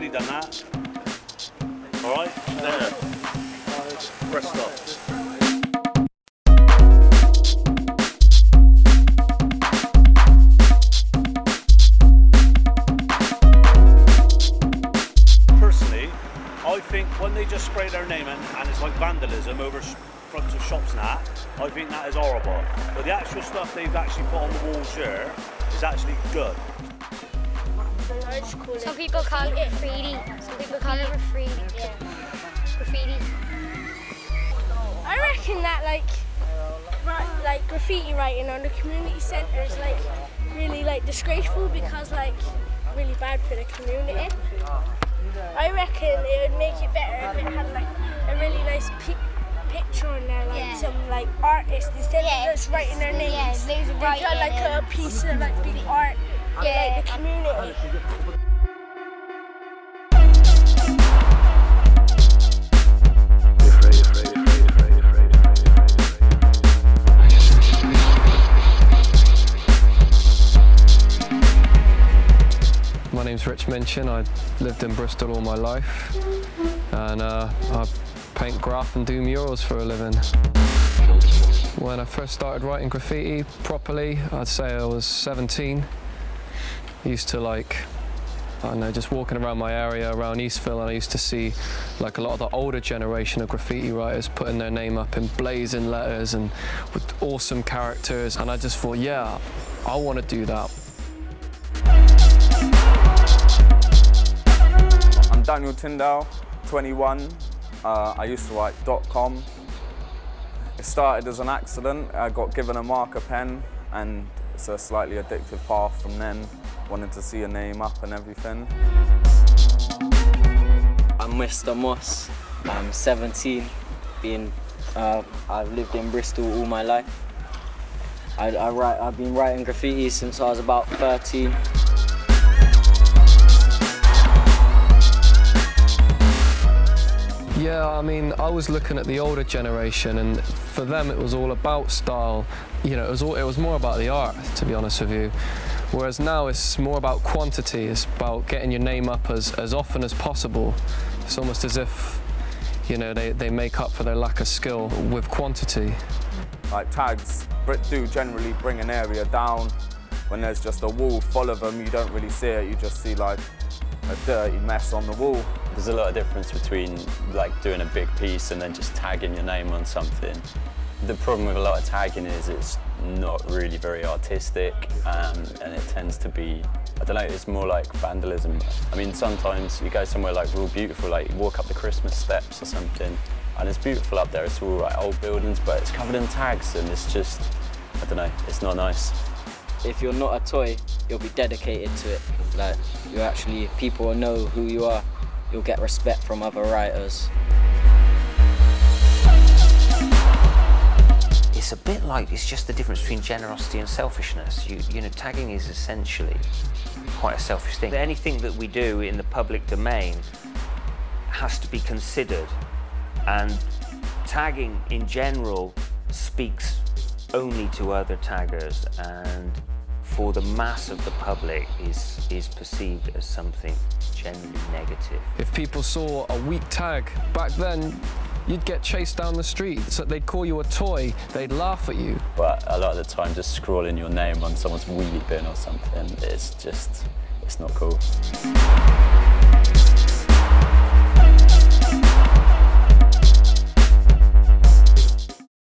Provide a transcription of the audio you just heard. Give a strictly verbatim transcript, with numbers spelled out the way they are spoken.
till he done that. All right, there. Rest up. When they just spray their name in, and it's like vandalism over fronts of shops and that, I think that is horrible. But the actual stuff they've actually put on the walls here is actually good. Some people call it graffiti. Some people call it graffiti. Yeah. Graffiti. I reckon that like, right, like graffiti writing on the community centre is like really like disgraceful because like really bad for the community. I reckon it would make it better if it had like a really nice pi picture on there, like yeah. some like artist instead yeah. of just writing their names. Yeah, they got like a piece of like big art of yeah. like, the community. My name's Rich Minchin. I lived in Bristol all my life, and uh, I paint, graph and do murals for a living. When I first started writing graffiti properly, I'd say I was seventeen. I used to like, I don't know, just walking around my area, around Eastville, and I used to see like a lot of the older generation of graffiti writers putting their name up in blazing letters and with awesome characters, and I just thought, yeah, I want to do that. Daniel Tindall, twenty-one. Uh, I used to write .com. It started as an accident. I got given a marker pen, and it's a slightly addictive path from then. Wanted to see your name up and everything. I'm Mister Moss. I'm seventeen. Being, uh, I've lived in Bristol all my life. I, I write, I've been writing graffiti since I was about thirteen. Yeah, I mean, I was looking at the older generation, and for them it was all about style. You know, it was all, it was more about the art, to be honest with you. Whereas now it's more about quantity. It's about getting your name up as, as often as possible. It's almost as if, you know, they, they make up for their lack of skill with quantity. Like tags do generally bring an area down. When there's just a wall full of them, you don't really see it. You just see like a dirty mess on the wall. There's a lot of difference between like doing a big piece and then just tagging your name on something. The problem with a lot of tagging is it's not really very artistic, um, and it tends to be, I don't know, it's more like vandalism. I mean, sometimes you go somewhere like real beautiful, like you walk up the Christmas steps or something, and it's beautiful up there, it's all like old buildings, but it's covered in tags and it's just, I don't know, it's not nice. If you're not a toy, you'll be dedicated to it. Like, you're actually, people will know who you are. You'll get respect from other writers. It's a bit like, it's just the difference between generosity and selfishness. You, you know, tagging is essentially quite a selfish thing. Anything that we do in the public domain has to be considered, and tagging in general speaks only to other taggers, and for the mass of the public is, is perceived as something generally negative. If people saw a weak tag back then, you'd get chased down the street. So they'd call you a toy, they'd laugh at you. But a lot of the time, just scrawling your name on someone's wheelie bin or something, it's just, it's not cool.